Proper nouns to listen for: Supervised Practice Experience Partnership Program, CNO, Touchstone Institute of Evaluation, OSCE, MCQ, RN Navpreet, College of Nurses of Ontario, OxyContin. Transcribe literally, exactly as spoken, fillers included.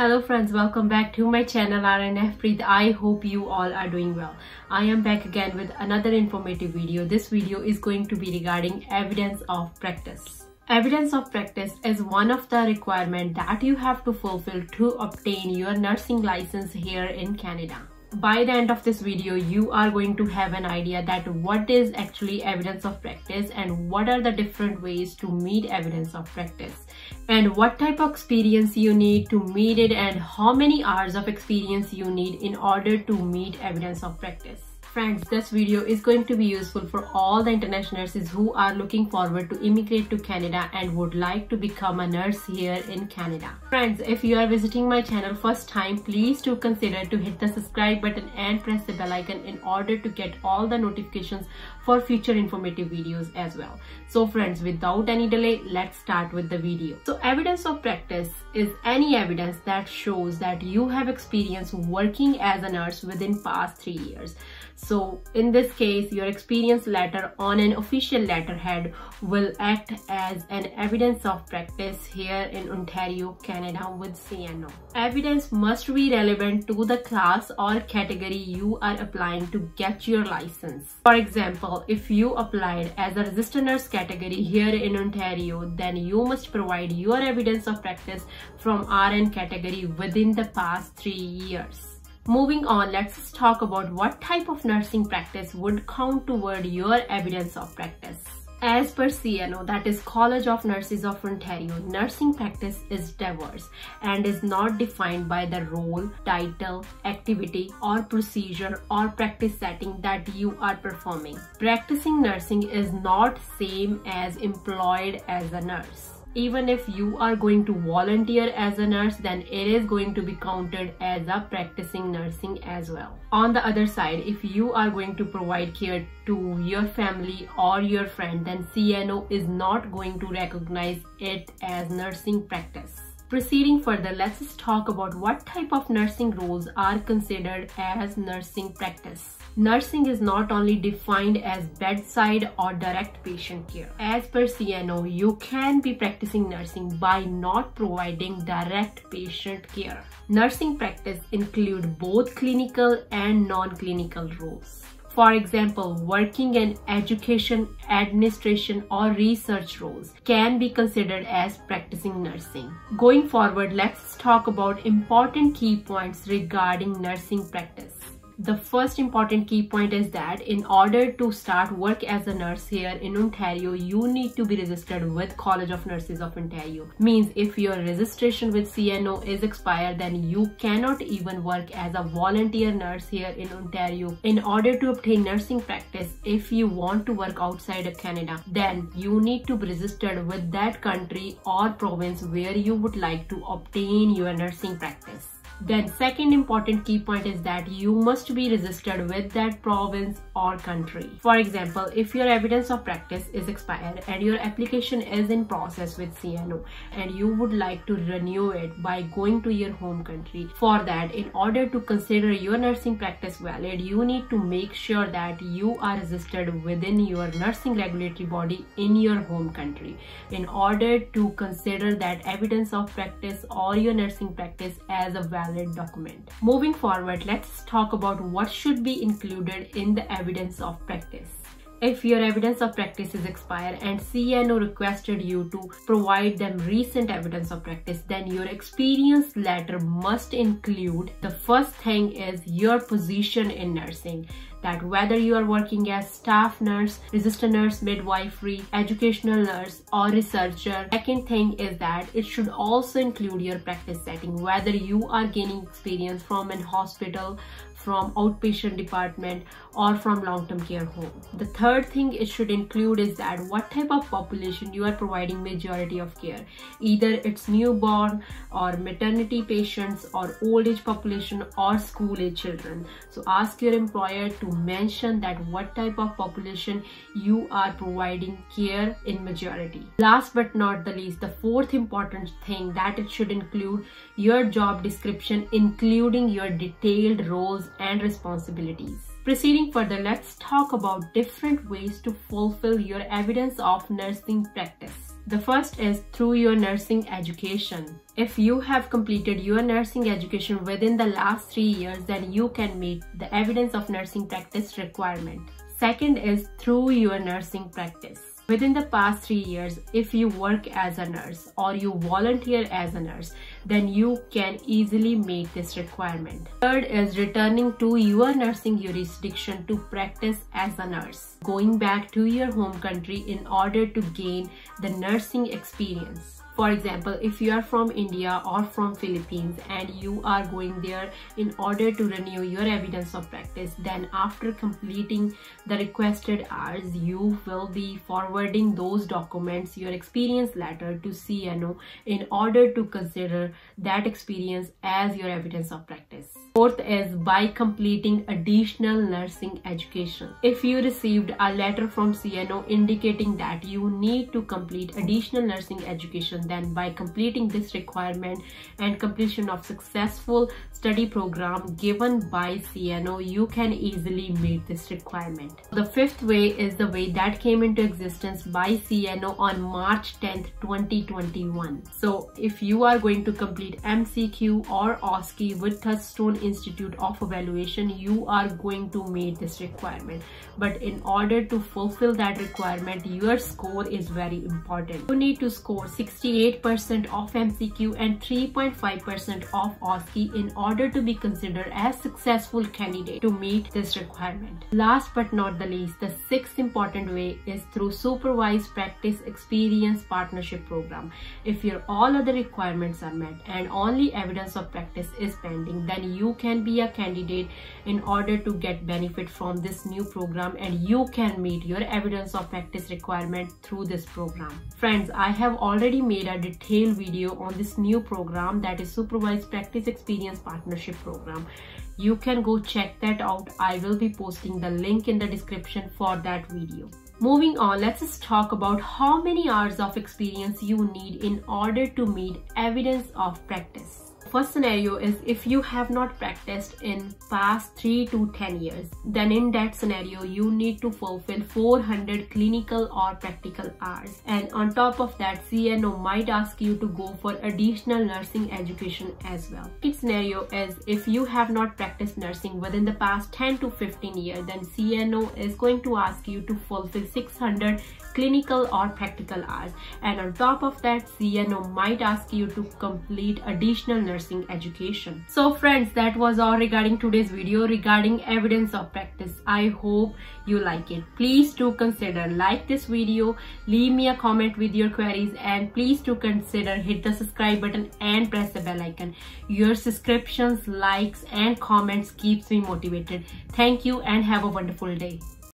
Hello friends, welcome back to my channel R N Navpreet. I hope you all are doing well. I am back again with another informative video. This video is going to be regarding evidence of practice. Evidence of practice is one of the requirements that you have to fulfill to obtain your nursing license here in Canada. By the end of this video, you are going to have an idea that what is actually evidence of practice and what are the different ways to meet evidence of practice, and what type of experience you need to meet it, and how many hours of experience you need in order to meet evidence of practice. Friends, this video is going to be useful for all the international nurses who are looking forward to immigrate to Canada and would like to become a nurse here in Canada. Friends, if you are visiting my channel first time, please do consider to hit the subscribe button and press the bell icon in order to get all the notifications for future informative videos as well. So friends, without any delay, let's start with the video. So evidence of practice is any evidence that shows that you have experience working as a nurse within past three years. So in this case, your experience letter on an official letterhead will act as an evidence of practice here in Ontario, Canada with C N O. Evidence must be relevant to the class or category you are applying to get your license. For example, if you applied as a registered nurse category here in Ontario, then you must provide your evidence of practice from R N category within the past three years. Moving on, let's talk about what type of nursing practice would count toward your evidence of practice. As per C N O, that is College of Nurses of Ontario, nursing practice is diverse and is not defined by the role, title, activity or procedure or practice setting that you are performing. Practicing nursing is not same as employed as a nurse. Even if you are going to volunteer as a nurse, then it is going to be counted as a practicing nursing as well. On the other side, if you are going to provide care to your family or your friend, then C N O is not going to recognize it as nursing practice. Proceeding further, let's talk about what type of nursing roles are considered as nursing practice. Nursing is not only defined as bedside or direct patient care. As per C N O, you can be practicing nursing by not providing direct patient care. Nursing practice includes both clinical and non-clinical roles. For example, working in education, administration or research roles can be considered as practicing nursing. Going forward, let's talk about important key points regarding nursing practice. The first important key point is that in order to start work as a nurse here in Ontario, you need to be registered with College of Nurses of Ontario. Means if your registration with C N O is expired, then you cannot even work as a volunteer nurse here in Ontario. In order to obtain nursing practice, if you want to work outside of Canada, then you need to be registered with that country or province where you would like to obtain your nursing practice. Then second important key point is that you must be registered with that province or country. For example, if your evidence of practice is expired and your application is in process with C N O and you would like to renew it by going to your home country, for that, in order to consider your nursing practice valid, you need to make sure that you are registered within your nursing regulatory body in your home country in order to consider that evidence of practice or your nursing practice as a valid document. Moving forward, let's talk about what should be included in the evidence of practice. If your evidence of practice is expired and C N O requested you to provide them recent evidence of practice, then your experience letter must include, the first thing is your position in nursing, that whether you are working as staff nurse, registered nurse, midwifery, educational nurse or researcher. Second thing is that it should also include your practice setting, whether you are gaining experience from an hospital, from outpatient department or from long-term care home. The third thing it should include is that what type of population you are providing majority of care, either it's newborn or maternity patients or old age population or school age children. So ask your employer to mention that what type of population you are providing care in majority. Last but not the least, the fourth important thing that it should include your job description, including your detailed roles and responsibilities. Proceeding further, let's talk about different ways to fulfill your evidence of nursing practice. The first is through your nursing education. If you have completed your nursing education within the last three years, then you can meet the evidence of nursing practice requirement. Second is through your nursing practice. Within the past three years, if you work as a nurse or you volunteer as a nurse, then you can easily meet this requirement. Third is returning to your nursing jurisdiction to practice as a nurse, going back to your home country in order to gain the nursing experience. For example, if you are from India or from Philippines and you are going there in order to renew your evidence of practice, then after completing the requested hours, you will be forwarding those documents, your experience letter, to C N O in order to consider that experience as your evidence of practice. Fourth is by completing additional nursing education. If you received a letter from C N O indicating that you need to complete additional nursing education, then by completing this requirement and completion of successful study program given by C N O, you can easily meet this requirement. The fifth way is the way that came into existence by C N O on March tenth twenty twenty-one. So if you are going to complete M C Q or O S C E with Touchstone Institute of Evaluation, you are going to meet this requirement. But in order to fulfill that requirement, your score is very important. You need to score sixty-eight percent of M C Q and three point five percent of O S C E in order to be considered as successful candidate to meet this requirement. Last but not the least, the sixth important way is through Supervised Practice Experience Partnership Program. If your all other requirements are met and only evidence of practice is pending, then you can be a candidate in order to get benefit from this new program, and you can meet your evidence of practice requirement through this program. Friends, I have already made a detailed video on this new program, that is Supervised Practice Experience Partnership Program. You can go check that out. I will be posting the link in the description for that video. Moving on, let's just talk about how many hours of experience you need in order to meet evidence of practice. First scenario is if you have not practiced in past three to ten years, then in that scenario you need to fulfill four hundred clinical or practical hours, and on top of that C N O might ask you to go for additional nursing education as well. Second scenario is if you have not practiced nursing within the past ten to fifteen years, then C N O is going to ask you to fulfill six hundred clinical or practical hours, and on top of that C N O might ask you to complete additional nursing Nursing education. So friends, that was all regarding today's video regarding evidence of practice. I hope you like it. Please do consider like this video, leave me a comment with your queries, and please do consider hit the subscribe button and press the bell icon. Your subscriptions, likes and comments keeps me motivated. Thank you and have a wonderful day.